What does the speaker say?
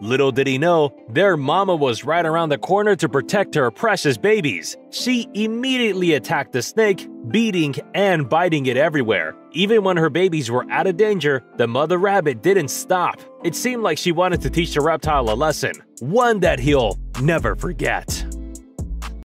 Little did he know, their mama was right around the corner to protect her precious babies. She immediately attacked the snake, beating and biting it everywhere. Even when her babies were out of danger, the mother rabbit didn't stop. It seemed like she wanted to teach the reptile a lesson, one that he'll never forget.